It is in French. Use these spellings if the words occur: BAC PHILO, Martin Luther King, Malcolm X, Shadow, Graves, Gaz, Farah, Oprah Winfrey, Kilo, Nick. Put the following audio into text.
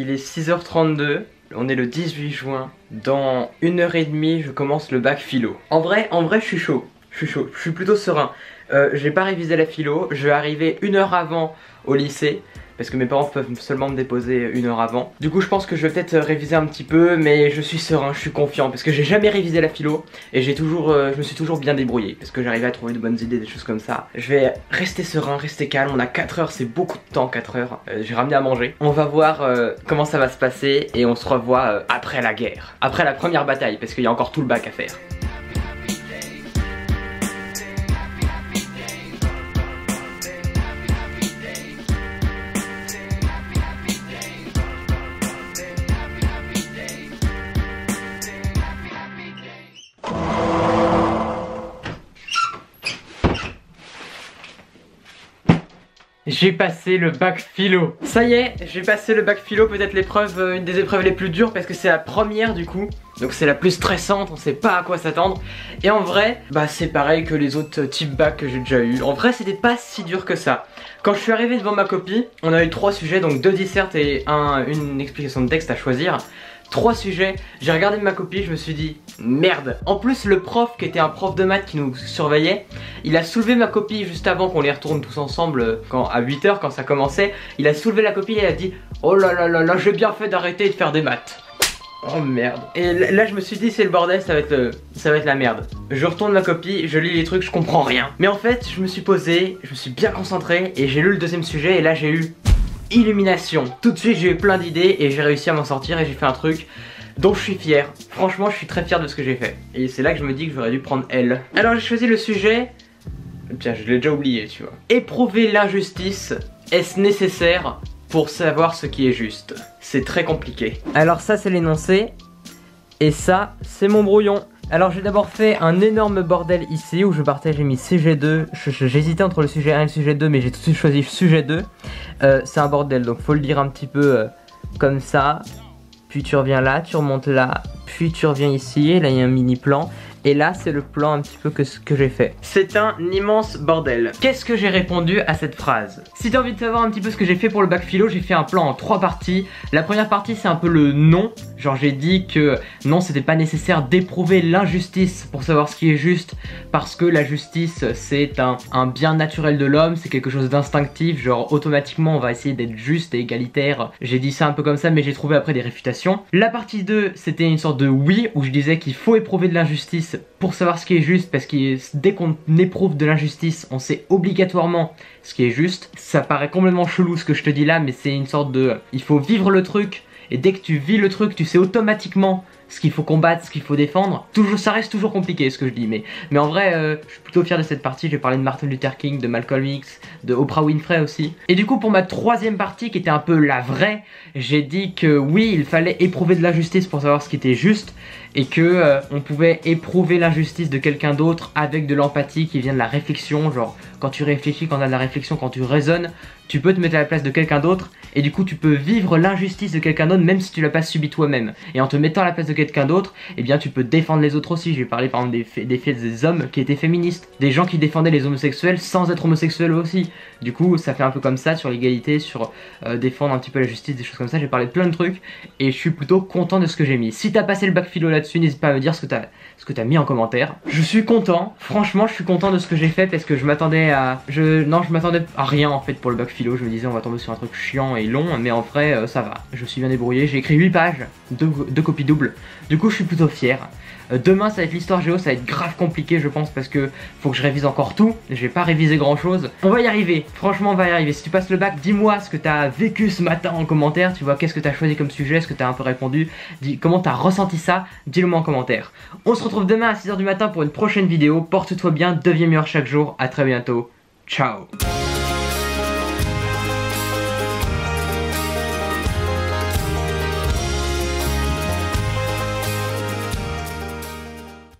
Il est 6h32, on est le 18 juin. Dans 1h30, je commence le bac philo. En vrai, je suis chaud. Je suis plutôt serein. J'ai pas révisé la philo, je vais arriver 1 heure avant au lycée parce que mes parents peuvent seulement me déposer 1 heure avant. Du coup je pense que je vais peut-être réviser un petit peu, mais je suis serein, je suis confiant parce que j'ai jamais révisé la philo et j'ai toujours, je me suis toujours bien débrouillé parce que j'arrivais à trouver de bonnes idées, des choses comme ça. Je vais rester serein, rester calme, on a 4 heures, c'est beaucoup de temps 4 heures, j'ai ramené à manger. On va voir comment ça va se passer et on se revoit après la guerre, après la première bataille parce qu'il y a encore tout le bac à faire. J'ai passé le bac philo. Ça y est, j'ai passé le bac philo, peut-être l'épreuve, une des épreuves les plus dures parce que c'est la première du coup. Donc c'est la plus stressante, on sait pas à quoi s'attendre. Et en vrai, bah c'est pareil que les autres types bac que j'ai déjà eu. En vrai c'était pas si dur que ça. Quand je suis arrivé devant ma copie, on a eu 3 sujets, donc 2 dissertes et une explication de texte à choisir. 3 sujets, j'ai regardé ma copie, je me suis dit merde. En plus le prof qui était un prof de maths qui nous surveillait, il a soulevé ma copie juste avant qu'on les retourne tous ensemble quand, à 8h quand ça commençait. Il a soulevé la copie et il a dit oh là là là là, j'ai bien fait d'arrêter de faire des maths. Oh merde. Et là je me suis dit c'est le bordel, ça va être la merde. Je retourne ma copie, je lis les trucs, je comprends rien. Mais en fait je me suis posé, je me suis bien concentré et j'ai lu le 2e sujet et là j'ai eu illumination. Tout de suite j'ai eu plein d'idées et j'ai réussi à m'en sortir et j'ai fait un truc dont je suis fier. Franchement je suis très fier de ce que j'ai fait. Et c'est là que je me dis que j'aurais dû prendre L. Alors j'ai choisi le sujet, tiens je l'ai déjà oublié tu vois. Éprouver l'injustice, est-ce nécessaire pour savoir ce qui est juste? C'est très compliqué. Alors ça c'est l'énoncé et ça c'est mon brouillon. Alors j'ai d'abord fait un énorme bordel ici où je partais, j'ai mis sujet 2, j'hésitais entre le sujet 1 et le sujet 2 mais j'ai tout de suite choisi sujet 2. C'est un bordel donc faut le dire un petit peu comme ça, puis tu reviens là, tu remontes là, puis tu reviens ici, et là il y a un mini plan, et là c'est le plan un petit peu que j'ai fait. C'est un immense bordel. Qu'est-ce que j'ai répondu à cette phrase? Si t'as envie de savoir un petit peu ce que j'ai fait pour le bac philo, j'ai fait un plan en 3 parties. La première partie c'est un peu le non, genre j'ai dit que non c'était pas nécessaire d'éprouver l'injustice pour savoir ce qui est juste, parce que la justice c'est un bien naturel de l'homme, c'est quelque chose d'instinctif, genre automatiquement on va essayer d'être juste et égalitaire. J'ai dit ça un peu comme ça mais j'ai trouvé après des réfutations. La partie 2 c'était une sorte de oui où je disais qu'il faut éprouver de l'injustice pour savoir ce qui est juste, parce que dès qu'on éprouve de l'injustice on sait obligatoirement ce qui est juste. Ça paraît complètement chelou ce que je te dis là mais c'est une sorte de il faut vivre le truc et dès que tu vis le truc tu sais automatiquement ce qu'il faut combattre, ce qu'il faut défendre. Toujours, ça reste toujours compliqué ce que je dis mais en vrai je suis plutôt fier de cette partie. J'ai parlé de Martin Luther King, de Malcolm X, de Oprah Winfrey aussi. Et du coup pour ma 3e partie qui était un peu la vraie, j'ai dit que oui il fallait éprouver de l'injustice pour savoir ce qui était juste et que on pouvait éprouver l'injustice de quelqu'un d'autre avec de l'empathie qui vient de la réflexion, genre quand tu réfléchis, quand t'as de la réflexion, quand tu raisonnes, tu peux te mettre à la place de quelqu'un d'autre et du coup tu peux vivre l'injustice de quelqu'un d'autre même si tu l'as pas subi toi-même. Et en te mettant à la place de quelqu'un d'autre, eh bien tu peux défendre les autres aussi. J'ai parlé par exemple des hommes qui étaient féministes, des gens qui défendaient les homosexuels sans être homosexuels aussi. Du coup ça fait un peu comme ça sur l'égalité, sur défendre un petit peu la justice, des choses comme ça. J'ai parlé de plein de trucs et je suis plutôt content de ce que j'ai mis. Si t'as passé le bac philo là-dessus, n'hésite pas à me dire ce que t'as mis en commentaire. Je suis content, franchement je suis content de ce que j'ai fait parce que je m'attendais à... Non je m'attendais à rien en fait pour le bac philo. Je me disais on va tomber sur un truc chiant et long mais en vrai ça va. Je suis bien débrouillé, j'ai écrit 8 pages, 2 copies doubles. Du coup je suis plutôt fier. Demain ça va être l'histoire géo, ça va être grave compliqué je pense parce que faut que je révise encore tout. J'ai pas révisé grand chose. On va y arriver, franchement on va y arriver. Si tu passes le bac, dis-moi ce que t'as vécu ce matin en commentaire. Tu vois, qu'est-ce que t'as choisi comme sujet, est-ce que t'as un peu répondu, comment t'as ressenti ça, dis-le moi en commentaire. On se retrouve demain à 6h du matin pour une prochaine vidéo. Porte-toi bien, deviens meilleur chaque jour. À très bientôt, ciao.